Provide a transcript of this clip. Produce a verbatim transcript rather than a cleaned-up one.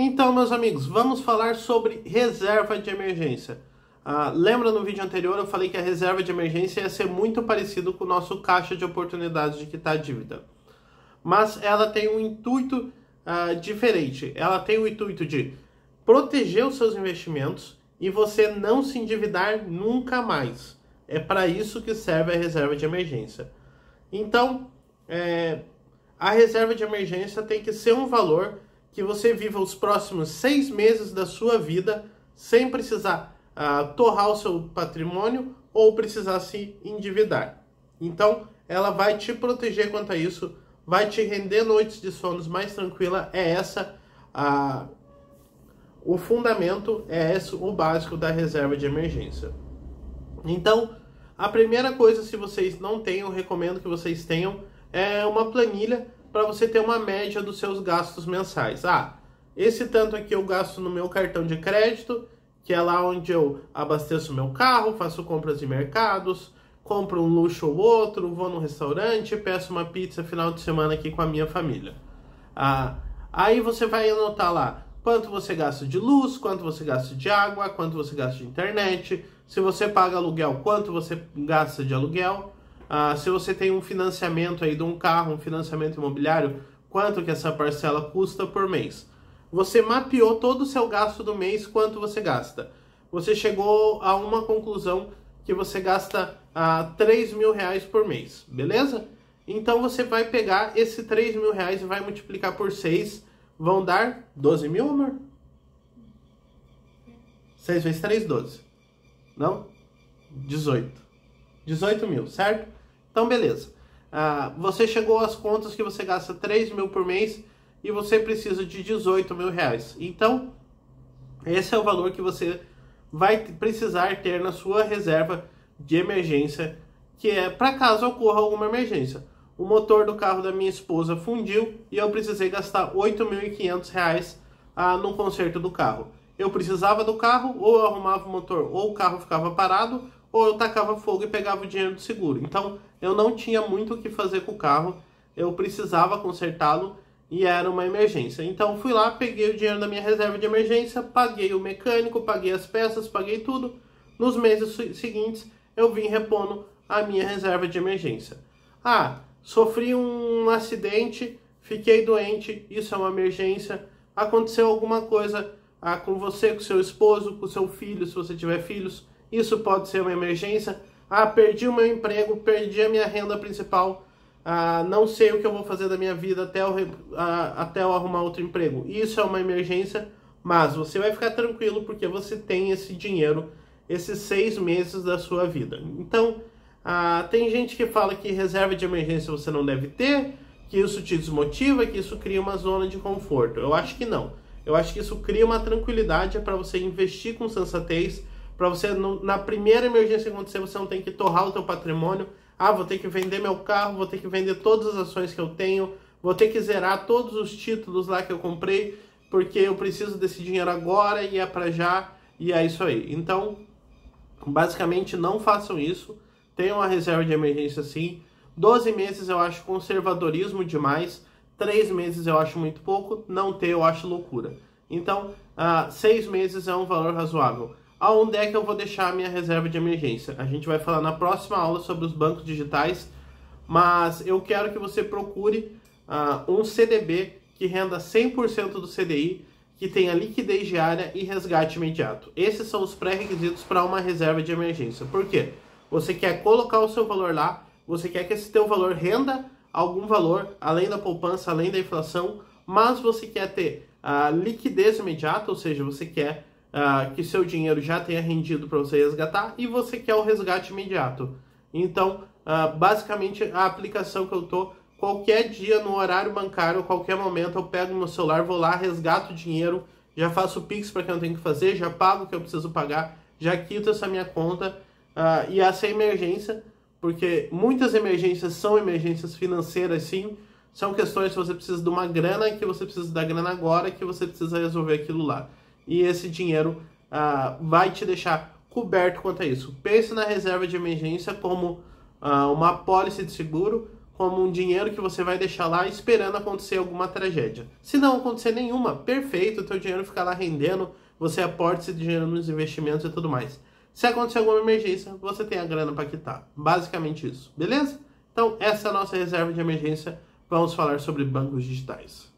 Então, meus amigos, vamos falar sobre reserva de emergência. Ah, lembra no vídeo anterior eu falei que a reserva de emergência ia ser muito parecido com o nosso caixa de oportunidades de quitar a dívida. Mas ela tem um intuito ah, diferente. Ela tem o intuito de proteger os seus investimentos e você não se endividar nunca mais. É para isso que serve a reserva de emergência. Então, é, a reserva de emergência tem que ser um valor que você viva os próximos seis meses da sua vida sem precisar uh, torrar o seu patrimônio ou precisar se endividar. Então, ela vai te proteger quanto a isso, vai te render noites de sonos mais tranquila. É essa uh, o fundamento, é esse o básico da reserva de emergência. Então, a primeira coisa, se vocês não têm, eu recomendo que vocês tenham, é uma planilha para você ter uma média dos seus gastos mensais. Ah, esse tanto aqui eu gasto no meu cartão de crédito, que é lá onde eu abasteço meu carro, faço compras de mercados, compro um luxo ou outro, vou num restaurante, peço uma pizza final de semana aqui com a minha família. Ah, aí você vai anotar lá quanto você gasta de luz, quanto você gasta de água, quanto você gasta de internet, se você paga aluguel, quanto você gasta de aluguel. Ah, se você tem um financiamento aí de um carro, um financiamento imobiliário, quanto que essa parcela custa por mês. Você mapeou todo o seu gasto do mês, quanto você gasta. Você chegou a uma conclusão que você gasta ah, três mil reais por mês, beleza? Então você vai pegar esse três mil reais e vai multiplicar por seis, vão dar doze mil, amor? seis vezes três, doze. Não? dezoito. dezoito mil, certo? Então, beleza. Ah, você chegou às contas que você gasta três mil por mês e você precisa de dezoito mil reais. Então, esse é o valor que você vai precisar ter na sua reserva de emergência, que é para caso ocorra alguma emergência. O motor do carro da minha esposa fundiu e eu precisei gastar oito mil e quinhentos reais ah, no conserto do carro. Eu precisava do carro, ou eu arrumava o motor, ou o carro ficava parado, ou eu tacava fogo e pegava o dinheiro do seguro. Então, eu não tinha muito o que fazer com o carro, eu precisava consertá-lo e era uma emergência. Então, fui lá, peguei o dinheiro da minha reserva de emergência, paguei o mecânico, paguei as peças, paguei tudo. Nos meses seguintes, eu vim repondo a minha reserva de emergência. Ah, sofri um acidente, fiquei doente, isso é uma emergência. Aconteceu alguma coisa ah, com você, com seu esposo, com seu filho, se você tiver filhos, isso pode ser uma emergência. Ah, perdi o meu emprego, perdi a minha renda principal, ah, não sei o que eu vou fazer da minha vida até eu, ah, até eu arrumar outro emprego. Isso é uma emergência, mas você vai ficar tranquilo porque você tem esse dinheiro, esses seis meses da sua vida. Então, ah, tem gente que fala que reserva de emergência você não deve ter, que isso te desmotiva, que isso cria uma zona de conforto. Eu acho que não. Eu acho que isso cria uma tranquilidade para você investir com sensatez, para você, na primeira emergência que acontecer, você não tem que torrar o teu patrimônio. Ah, vou ter que vender meu carro, vou ter que vender todas as ações que eu tenho, vou ter que zerar todos os títulos lá que eu comprei, porque eu preciso desse dinheiro agora e é para já, e é isso aí. Então, basicamente, não façam isso. Tenham a reserva de emergência sim. doze meses eu acho conservadorismo demais, três meses eu acho muito pouco, não ter eu acho loucura. Então, ah, seis meses é um valor razoável. Aonde é que eu vou deixar a minha reserva de emergência? A gente vai falar na próxima aula sobre os bancos digitais, mas eu quero que você procure uh, um C D B que renda cem por cento do C D I, que tenha liquidez diária e resgate imediato. Esses são os pré-requisitos para uma reserva de emergência. Por quê? Você quer colocar o seu valor lá, você quer que esse teu valor renda algum valor, além da poupança, além da inflação, mas você quer ter a uh, liquidez imediata, ou seja, você quer Uh, que seu dinheiro já tenha rendido para você resgatar e você quer o resgate imediato. Então, uh, basicamente, a aplicação que eu tô, qualquer dia no horário bancário, qualquer momento, eu pego meu celular, vou lá, resgato o dinheiro, já faço o Pix para quem eu tenho que fazer, já pago o que eu preciso pagar, já quito essa minha conta uh, e essa é a emergência, porque muitas emergências são emergências financeiras, sim, são questões que você precisa de uma grana, que você precisa da grana agora, que você precisa resolver aquilo lá. E esse dinheiro ah, vai te deixar coberto quanto a isso. Pense na reserva de emergência como ah, uma apólice de seguro, como um dinheiro que você vai deixar lá esperando acontecer alguma tragédia. Se não acontecer nenhuma, perfeito, o teu dinheiro fica lá rendendo, você aporta esse dinheiro nos investimentos e tudo mais. Se acontecer alguma emergência, você tem a grana para quitar. Basicamente isso, beleza? Então essa é a nossa reserva de emergência. Vamos falar sobre bancos digitais.